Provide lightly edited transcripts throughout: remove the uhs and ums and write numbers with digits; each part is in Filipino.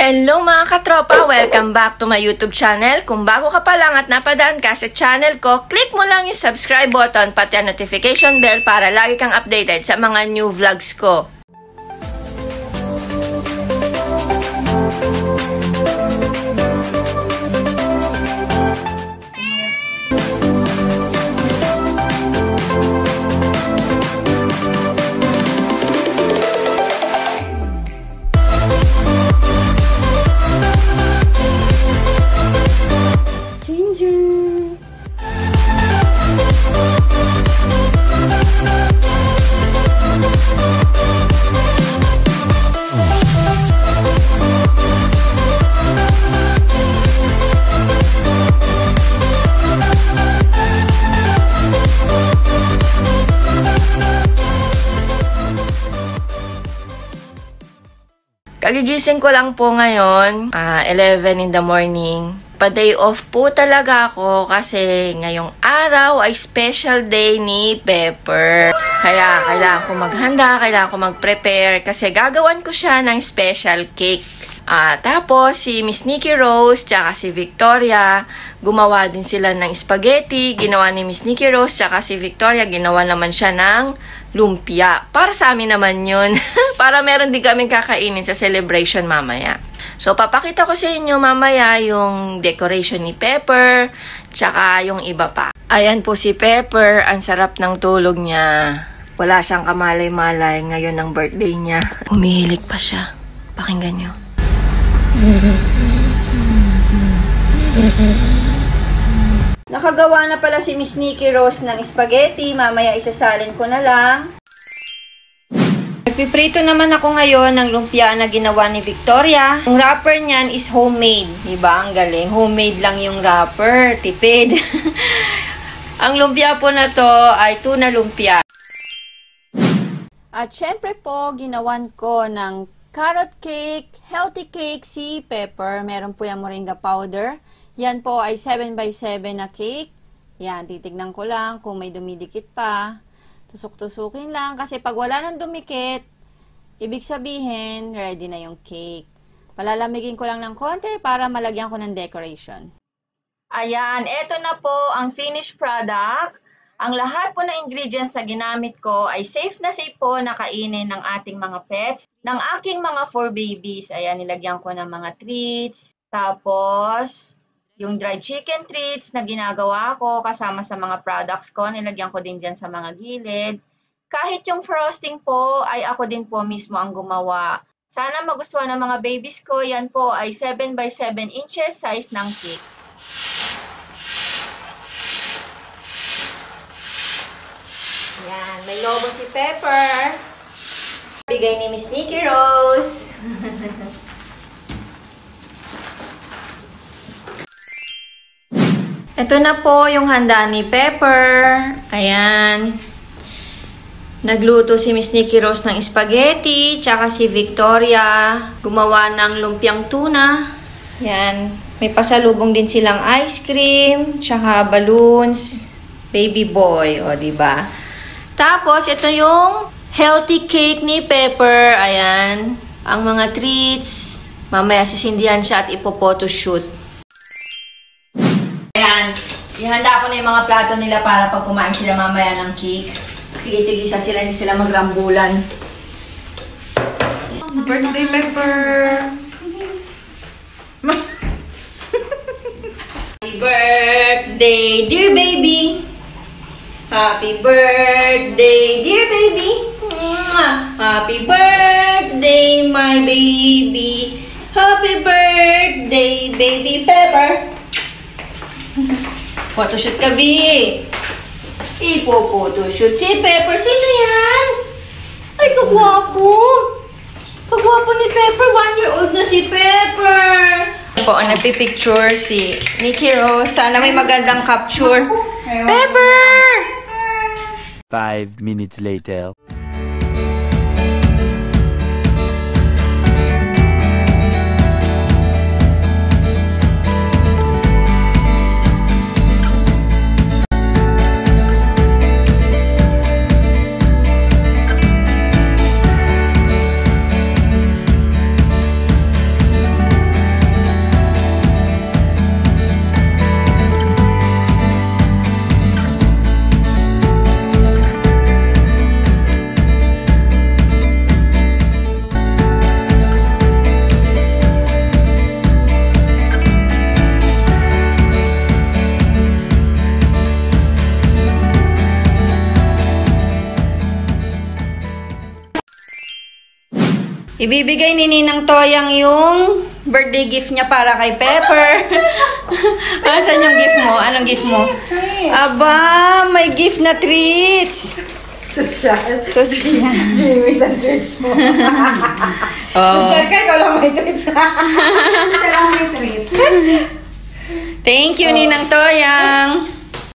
Hello mga katropa! Welcome back to my YouTube channel. Kung bago ka pa lang at napadaan ka sa channel ko, click mo lang yung subscribe button pati ang notification bell para lagi kang updated sa mga new vlogs ko. Kagigising ko lang po ngayon, 11 in the morning. Pa-day off po talaga ako kasi ngayong araw ay special day ni Pepper. Kaya kailangan ko maghanda, kailangan ko mag-prepare kasi gagawan ko siya ng special cake. Tapos si Miss Nikki Rose tsaka si Victoria, gumawa din sila ng spaghetti. Ginawa ni Miss Nikki Rose tsaka si Victoria, ginawa naman siya ng lumpia. Para sa amin naman yun. Para meron din kaming kakainin sa celebration mamaya. So papakita ko sa inyo mamaya yung decoration ni Pepper tsaka yung iba pa. Ayan po si Pepper, ang sarap ng tulog niya. Wala siyang kamalay-malay ngayon ng birthday niya. Umihilig pa siya. Pakinggan niyo. Nakagawa na pala si Miss Nikki Rose ng spaghetti. Mamaya isasalin ko na lang. Nagpiprito naman ako ngayon ng lumpia na ginawa ni Victoria. Yung wrapper niyan is homemade. Diba? Ang galing. Homemade lang yung wrapper. Tipid. Ang lumpia po na to ay tuna lumpia. At syempre po, ginawan ko ng carrot cake, healthy cake si Pepper. Meron po yung moringa powder. Yan po ay 7x7 na cake. Yan, titignan ko lang kung may dumidikit pa. Tusok-tusukin lang kasi pag wala nang dumikit, ibig sabihin, ready na yung cake. Palalamigin ko lang ng konti para malagyan ko ng decoration. Ayan, eto na po ang finished product. Ang lahat po ng ingredients na ginamit ko ay safe na safe po na kainin ng ating mga pets, ng aking mga 4 babies. Ayan, nilagyan ko ng mga treats. Tapos yung dried chicken treats na ginagawa ko kasama sa mga products ko, nilagyan ko din dyan sa mga gilid. Kahit yung frosting po, ay ako din po mismo ang gumawa. Sana magustuhan ng mga babies ko. Yan po ay 7x7 inches size ng cake. Yan, may logo si Pepper. Bigay ni Miss Nikki Rose. Ito na po yung handa ni Pepper. Ayan. Nagluto si Miss Nikki Rose ng spaghetti, tsaka si Victoria gumawa ng lumpiang tuna. Ayan. May pasalubong din silang ice cream, tsaka balloons, baby boy, o diba? Tapos, ito yung healthy cake ni Pepper. Ayan. Ang mga treats. Mamaya sisindihan siya at ipo-photoshoot. Ayan, ihanda ko na yung mga plato nila para pag kumain sila mamaya ng cake. Tigil-tigisa sila, hindi sila magrambulan. Birthday Pepper! Happy birthday, dear baby! Happy birthday, dear baby! Happy birthday, my baby! Happy birthday, baby Pepper! Photoshoot ka, B! Ipo-photoshoot si Pepper. Sino yan? Ay, kagwapo! Kagwapo ni Pepper. 1-year-old na si Pepper! Po, nagpipicture si Nikki Rose. Sana may magandang capture. Pepper! 5 minutes later. Ibibigay ni Ninang Toyang yung birthday gift niya para kay Pepper. Asan yung gift mo? Anong gift mo? Aba, may gift na treats. Social. Social. Dreamies and treats mo. Social ka, ikaw lang may treats. Ikaw lang may treats. Thank you, Ninang Toyang.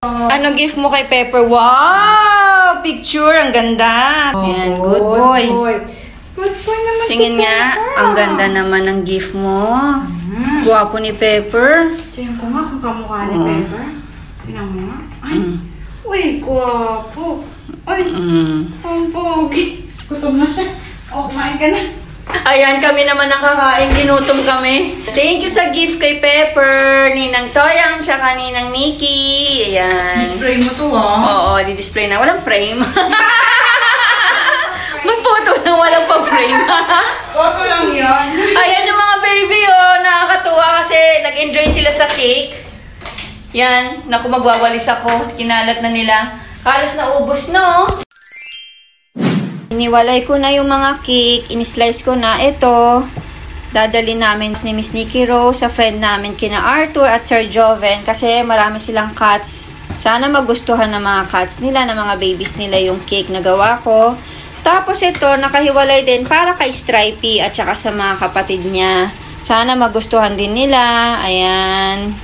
Anong gift mo kay Pepper? Wow! Picture, ang ganda. Yan, good boy. Tingin nga, ang ganda naman ng gift mo. Guwapo ni Pepper. Tingin ko nga kung kamukha ni Pepper. Tingnan mo nga. Ay, uy, guwapo. Ay, ang pogi. Gutom na siya. O, kumain ka na. Ayan, kami naman nakakain. Ginutom kami. Thank you sa gift kay Pepper, Ninang Toyang, tsaka Ninang Nikki. Ayan. Display mo to, ha? Oo, di-display na. Walang frame. Nang walang pa-frame. Photo lang yan. Ayan yung mga baby, oh. Nakakatuwa kasi nag-enjoy sila sa cake. Yan. Naku, magwawalis ako. Kinalat na nila. Halos naubos, no? Iniwalay ko na yung mga cake. Inislice ko na ito. Dadali namin ni Miss Nikki Rose sa friend namin kina Arthur at Sir Joven kasi marami silang cats. Sana magustuhan ng mga cats nila, ng mga babies nila yung cake na gawa ko. Tapos ito, nakahiwalay din para kay Stripy at saka sa mga kapatid niya. Sana magustuhan din nila. Ayan.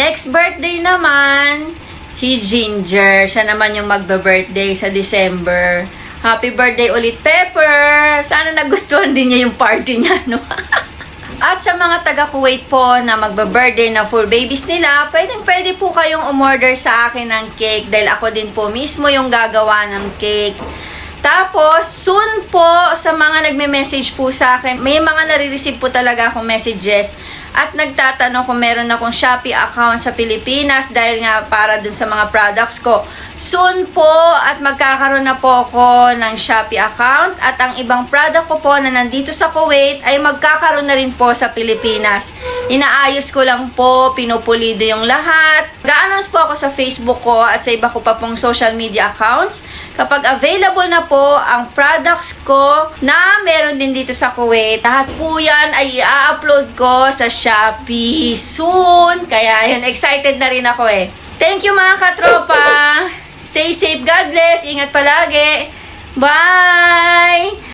Next birthday naman, si Ginger. Siya naman yung magbe-birthday sa December. Happy birthday ulit, Pepper! Sana nagustuhan din niya yung party niya, no? At sa mga taga-Kuwait po na magbe-birthday na full babies nila, pwede po kayong umorder sa akin ng cake dahil ako din po mismo yung gagawa ng cake. Tapos, soon po, sa mga nagme-message po sa akin, may mga nare-receive po talaga akong messages at nagtatanong kung meron akong Shopee account sa Pilipinas dahil nga para dun sa mga products ko. Soon po, at magkakaroon na po ako ng Shopee account at ang ibang product ko po na nandito sa Kuwait ay magkakaroon na rin po sa Pilipinas. Inaayos ko lang po, pinupulido yung lahat. Ga-announce po ako sa Facebook ko at sa iba ko pa pong social media accounts kapag available na po ang products ko na meron din dito sa Kuwait. Lahat po yan ay i-upload ko sa Shopee soon. Kaya yun, excited na rin ako eh. Thank you mga katropa. Stay safe. God bless. Ingat palagi. Bye!